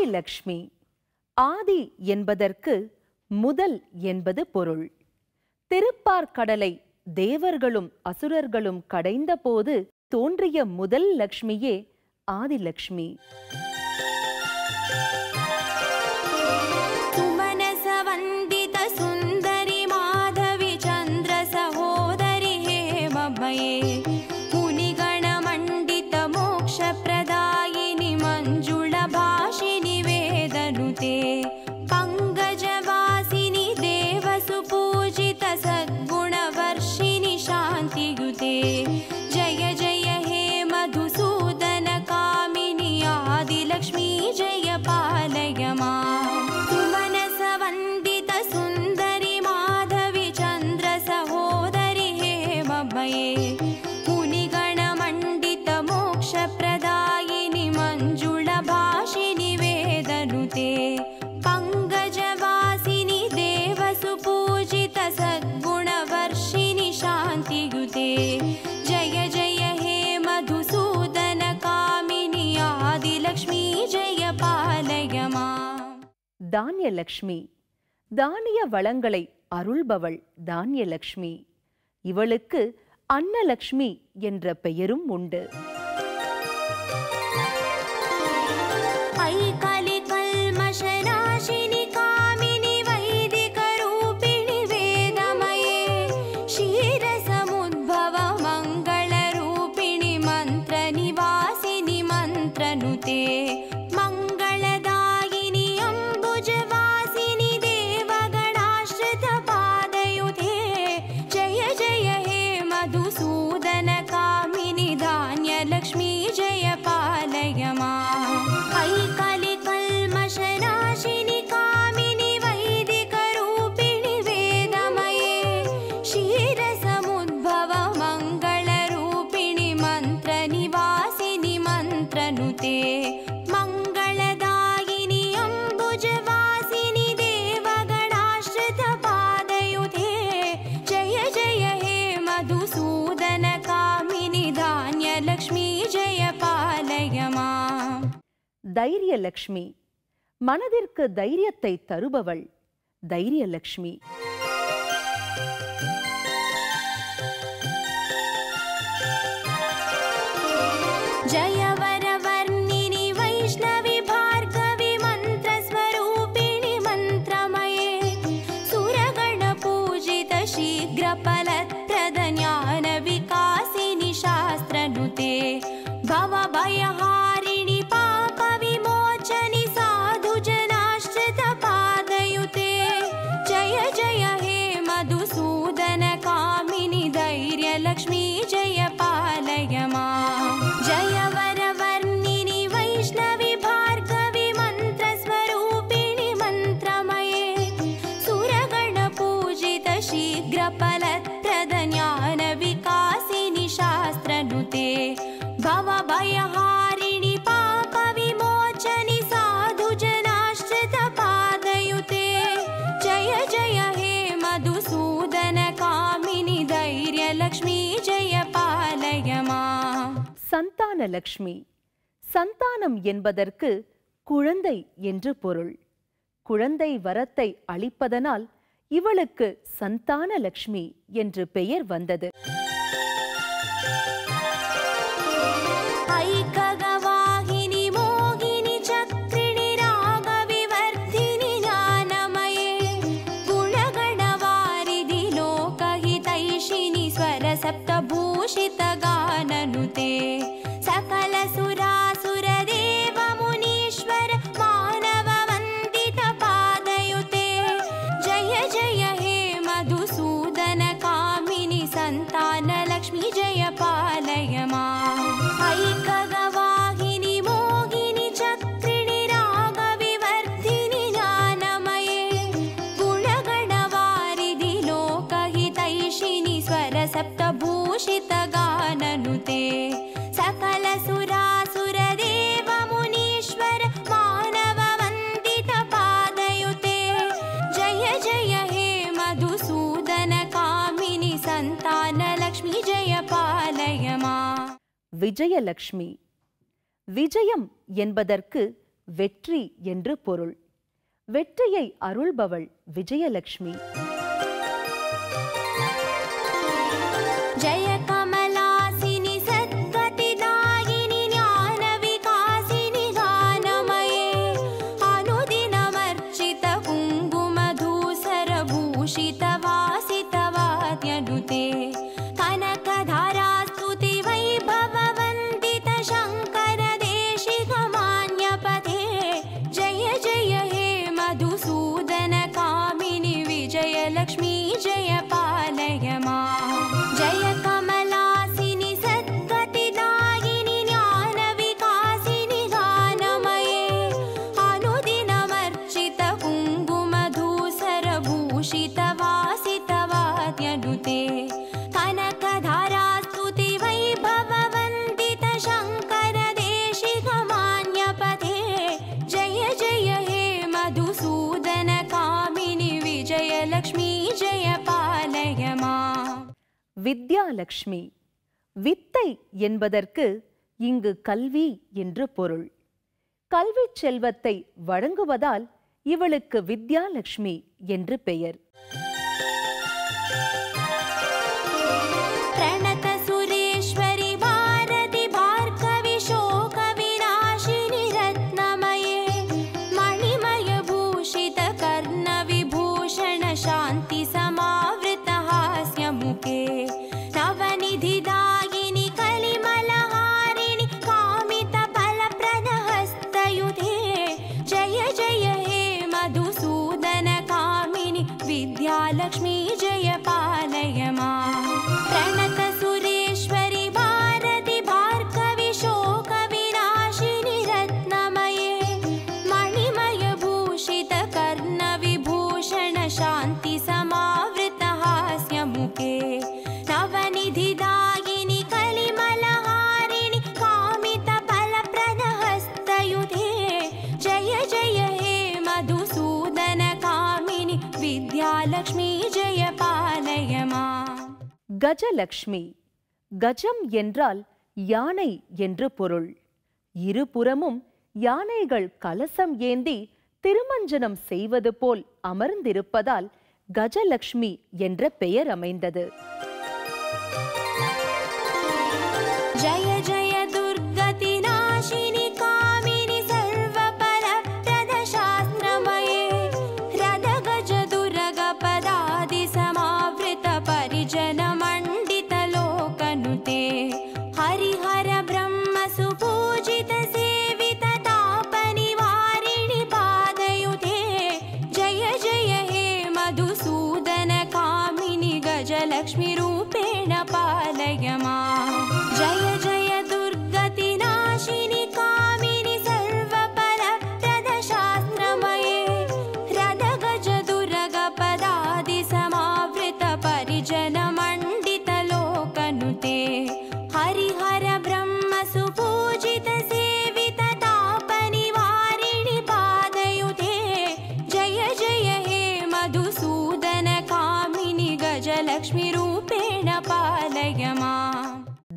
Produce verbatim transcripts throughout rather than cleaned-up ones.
ஆதிலக்ஷ்மி ஆதி என்பதற்கு முதல் என்பது பொருள். திருப்பார்க்கடலை தேவர்களும் அசுரர்களும் கடைந்தபோது தோன்றிய முதல் லக்ஷ்மியே ஆதிலக்ஷ்மி. தான்யலக்ஷ்மி தானிய வளங்களை அருள்பவள் தான்யலக்ஷ்மி. இவளுக்கு அன்னலக்ஷ்மி என்ற பெயரும் உண்டு. தைரியலக்ஷ்மி மனதிற்கு தைரியத்தை தருபவள் தைரியலக்ஷ்மி. சந்தானலக்ஷ்மி சந்தானம் என்பதற்கு குழந்தை என்று பொருள். குழந்தை வரத்தை அளிப்பதனால் இவளுக்கு சந்தானலக்ஷ்மி என்று பெயர் வந்தது. விஜயலக்ஷ்மி விஜயம் என்பதற்கு வெற்றி என்று பொருள். வெற்றியை அருள்பவள் விஜயலட்சுமி. வித்யாலக்ஷ்மி. வித்தை என்பதற்கு இங்கு கல்வி என்று பொருள். கல்வி செல்வத்தை வழங்குவதால் இவளுக்கு வித்யாலக்ஷ்மி என்று பெயர். लक्ष्मी जय पालय मा. प्रणत सुरेश्वरी भारती भार्गवी शोक विनाशिनी रत्नमये मणिमय भूषित कर्ण विभूषण शांति समावृत हास्य मुखे नवनिधि दायिनी कलिमलहारिणी कामित फल प्रद हस्तयुधे जय जय हे मधुसूदन कामिनी विद्यालक्ष्मी கஜலக்ஷ்மி. கஜம் என்றால் யானை என்று பொருள். இருபுறமும் யானைகள் கலசம் ஏந்தி திருமஞ்சனம் செய்வது போல் அமர்ந்திருப்பதால் கஜலக்ஷ்மி என்ற பெயர் அமைந்தது. ஜய ஜய துர்கதி நாசினி காமினி சர்வ பரப்ரத சாஸ்திரமயே ரத கஜ துரக பதாதி சமாவ்ருத பரிஜன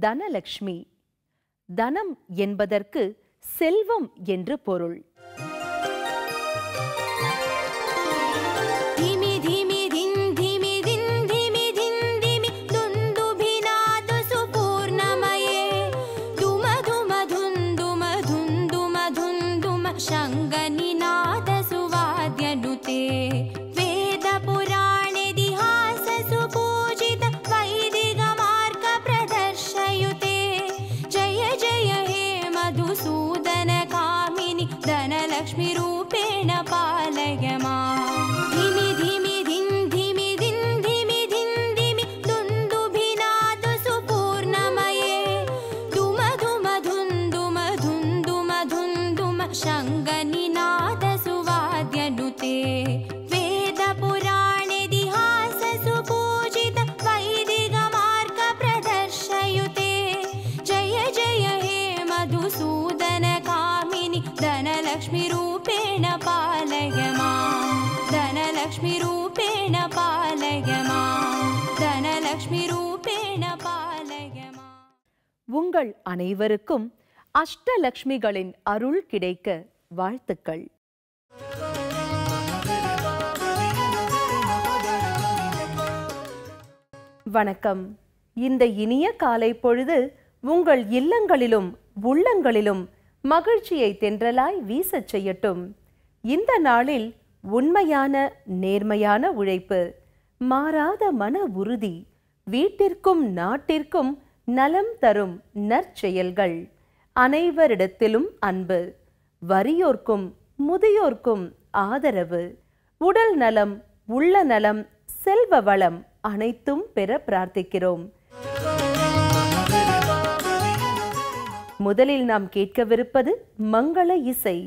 தனலக்ஷ்மி. தனம் என்பதற்கு செல்வம் என்று பொருள். உங்கள் அனைவருக்கும் அஷ்டலக்ஷ்மிகளின் அருள் கிடைக்க வாழ்த்துக்கள். வணக்கம். இந்த இனிய காலை பொழுது உங்கள் இல்லங்களிலும் உள்ளங்களிலும் மகிழ்ச்சியை தென்றலாய் வீசச் செய்யட்டும். இந்த நாளில் உண்மையான நேர்மையான உழைப்பு, மாறாத மன உறுதி, வீட்டிற்கும் நாட்டிற்கும் நலம் தரும் நற்செயல்கள், அனைவரிடத்திலும் அன்பு, வறியோர்க்கும் முதியோர்க்கும் ஆதரவு, உடல் நலம் உள்ள நலம் செல்வ வளம் அனைத்தும் பெற பிரார்த்திக்கிறோம். முதலில் நாம் கேட்கவிருப்பது மங்கள இசை.